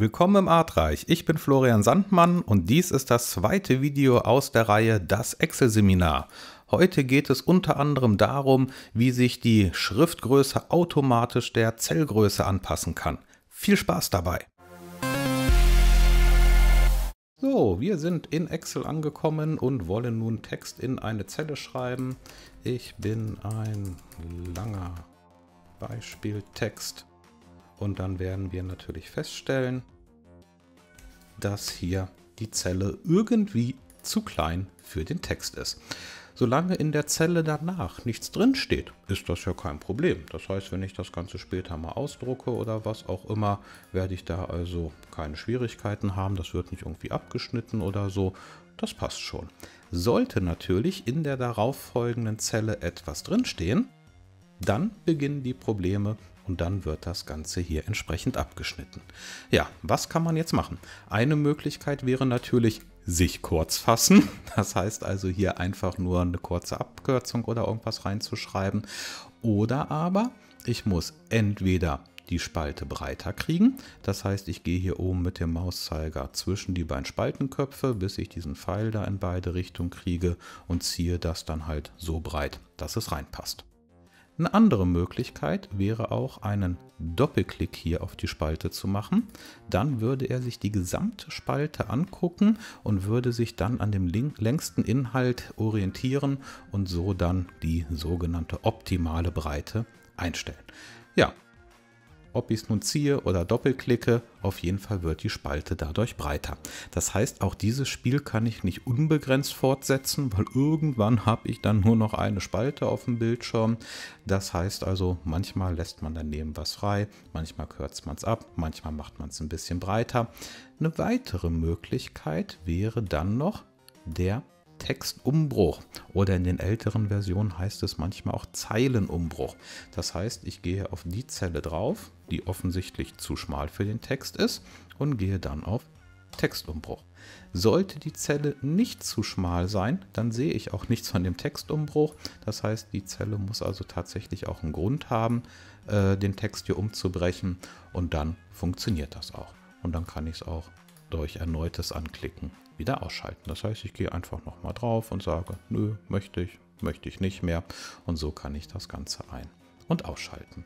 Willkommen im Artreich, ich bin Florian Sandmann und dies ist das zweite Video aus der Reihe Das Excel-Seminar. Heute geht es unter anderem darum, wie sich die Schriftgröße automatisch der Zellgröße anpassen kann. Viel Spaß dabei! So, wir sind in Excel angekommen und wollen nun Text in eine Zelle schreiben. Ich bin ein langer Beispieltext. Und dann werden wir natürlich feststellen, dass hier die Zelle irgendwie zu klein für den Text ist. Solange in der Zelle danach nichts drin steht, ist das ja kein Problem. Das heißt, wenn ich das Ganze später mal ausdrucke oder was auch immer, werde ich da also keine Schwierigkeiten haben. Das wird nicht irgendwie abgeschnitten oder so. Das passt schon. Sollte natürlich in der darauffolgenden Zelle etwas drinstehen, dann beginnen die Probleme. Und dann wird das Ganze hier entsprechend abgeschnitten. Ja, was kann man jetzt machen? Eine Möglichkeit wäre natürlich, sich kurz fassen. Das heißt also hier einfach nur eine kurze Abkürzung oder irgendwas reinzuschreiben. Oder aber, ich muss entweder die Spalte breiter kriegen. Das heißt, ich gehe hier oben mit dem Mauszeiger zwischen die beiden Spaltenköpfe, bis ich diesen Pfeil da in beide Richtungen kriege und ziehe das dann halt so breit, dass es reinpasst. Eine andere Möglichkeit wäre auch, einen Doppelklick hier auf die Spalte zu machen. Dann würde er sich die gesamte Spalte angucken und würde sich dann an dem längsten Inhalt orientieren und so dann die sogenannte optimale Breite einstellen. Ja, ob ich es nun ziehe oder doppelklicke, auf jeden Fall wird die Spalte dadurch breiter. Das heißt, auch dieses Spiel kann ich nicht unbegrenzt fortsetzen, weil irgendwann habe ich dann nur noch eine Spalte auf dem Bildschirm. Das heißt also, manchmal lässt man daneben was frei, manchmal kürzt man es ab, manchmal macht man es ein bisschen breiter. Eine weitere Möglichkeit wäre dann noch der Textumbruch oder in den älteren Versionen heißt es manchmal auch Zeilenumbruch. Das heißt, ich gehe auf die Zelle drauf, die offensichtlich zu schmal für den Text ist und gehe dann auf Textumbruch. Sollte die Zelle nicht zu schmal sein, dann sehe ich auch nichts von dem Textumbruch. Das heißt, die Zelle muss also tatsächlich auch einen Grund haben, den Text hier umzubrechen und dann funktioniert das auch. Und dann kann ich es auch durch erneutes Anklicken wieder ausschalten. Das heißt, ich gehe einfach nochmal drauf und sage, nö, möchte ich nicht mehr. Und so kann ich das Ganze ein- und ausschalten.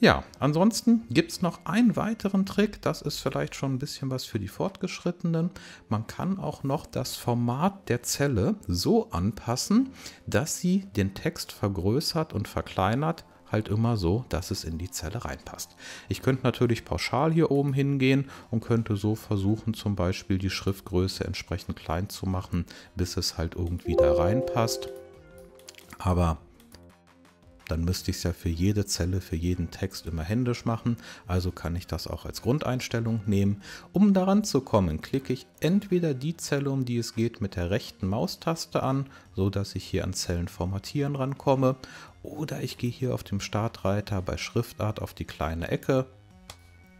Ja, ansonsten gibt es noch einen weiteren Trick. Das ist vielleicht schon ein bisschen was für die Fortgeschrittenen. Man kann auch noch das Format der Zelle so anpassen, dass sie den Text vergrößert und verkleinert. Halt immer so, dass es in die Zelle reinpasst. Ich könnte natürlich pauschal hier oben hingehen und könnte so versuchen, zum Beispiel die Schriftgröße entsprechend klein zu machen, bis es halt irgendwie da reinpasst. Aber dann müsste ich es ja für jede Zelle, für jeden Text immer händisch machen. Also kann ich das auch als Grundeinstellung nehmen. Um daran zu kommen, klicke ich entweder die Zelle, um die es geht, mit der rechten Maustaste an, so dass ich hier an Zellen formatieren rankomme. Oder ich gehe hier auf dem Startreiter bei Schriftart auf die kleine Ecke,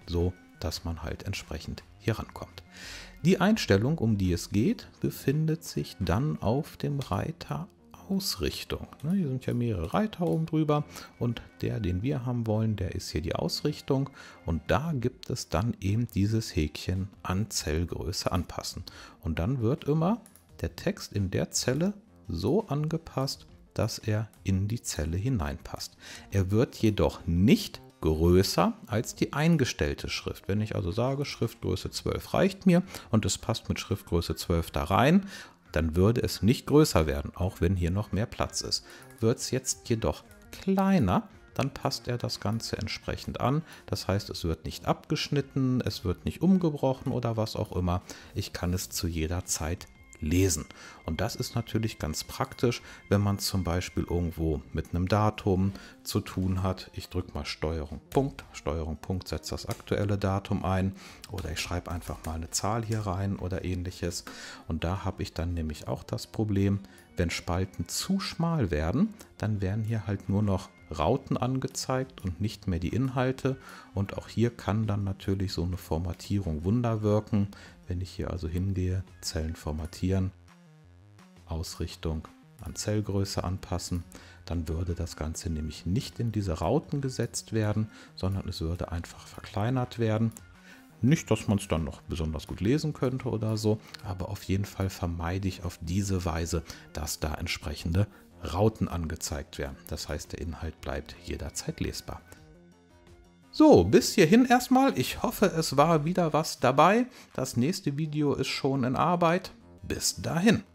so dass man halt entsprechend hier rankommt. Die Einstellung, um die es geht, befindet sich dann auf dem Reiter Ausrichtung. Hier sind ja mehrere Reiter oben drüber und der, den wir haben wollen, der ist hier die Ausrichtung und da gibt es dann eben dieses Häkchen an Zellgröße anpassen. Und dann wird immer der Text in der Zelle so angepasst, dass er in die Zelle hineinpasst. Er wird jedoch nicht größer als die eingestellte Schrift. Wenn ich also sage, Schriftgröße 12 reicht mir und es passt mit Schriftgröße 12 da rein, dann würde es nicht größer werden, auch wenn hier noch mehr Platz ist. Wird es jetzt jedoch kleiner, dann passt er das Ganze entsprechend an. Das heißt, es wird nicht abgeschnitten, es wird nicht umgebrochen oder was auch immer. Ich kann es zu jeder Zeit lesen. Und das ist natürlich ganz praktisch, wenn man zum Beispiel irgendwo mit einem Datum zu tun hat. Ich drücke mal STRG Punkt, setze das aktuelle Datum ein oder ich schreibe einfach mal eine Zahl hier rein oder ähnliches. Und da habe ich dann nämlich auch das Problem, wenn Spalten zu schmal werden, dann werden hier halt nur noch Rauten angezeigt und nicht mehr die Inhalte. Und auch hier kann dann natürlich so eine Formatierung Wunder wirken. Wenn ich hier also hingehe, Zellen formatieren, Ausrichtung an Zellgröße anpassen, dann würde das Ganze nämlich nicht in diese Rauten gesetzt werden, sondern es würde einfach verkleinert werden. Nicht, dass man es dann noch besonders gut lesen könnte oder so, aber auf jeden Fall vermeide ich auf diese Weise, dass da entsprechende Rauten angezeigt werden. Das heißt, der Inhalt bleibt jederzeit lesbar. So, bis hierhin erstmal. Ich hoffe, es war wieder was dabei. Das nächste Video ist schon in Arbeit. Bis dahin.